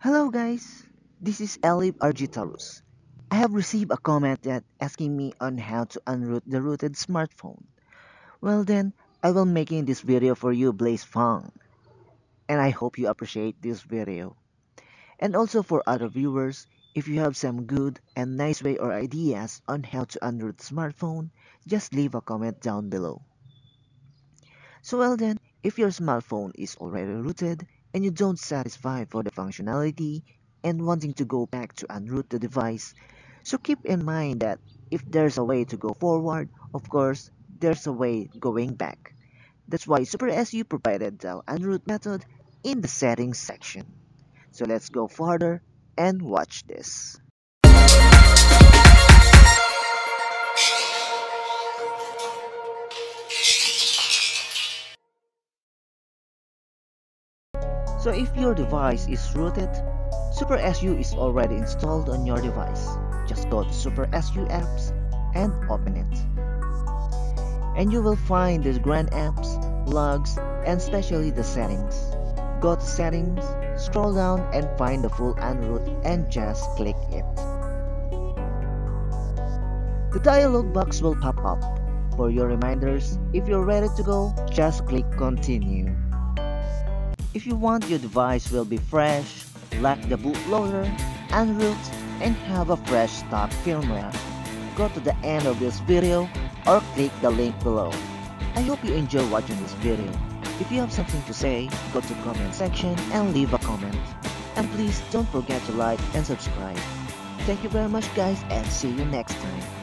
Hello guys, this is Llib Taurus. I have received a comment that asking me on how to unroot the rooted smartphone. Well then, I will making this video for you, Blaze Fong, and I hope you appreciate this video. And also for other viewers, if you have some good and nice way or ideas on how to unroot smartphone, just leave a comment down below. So well then, if your smartphone is already rooted, and you don't satisfy for the functionality and wanting to go back to unroot the device, so keep in mind that if there's a way to go forward, of course there's a way going back. That's why SuperSU provided the unroot method in the settings section. So let's go further and watch this. So if your device is rooted, SuperSU is already installed on your device. Just go to SuperSU apps and open it. And you will find the grand apps, logs, and especially the settings. Go to settings, scroll down and find the full unroot and just click it. The dialog box will pop up. For your reminders, if you're ready to go, just click continue. If you want your device will be fresh, lock the bootloader, unroot, and have a fresh stock firmware, go to the end of this video or click the link below. I hope you enjoy watching this video. If you have something to say, go to comment section and leave a comment. And please don't forget to like and subscribe. Thank you very much guys and see you next time.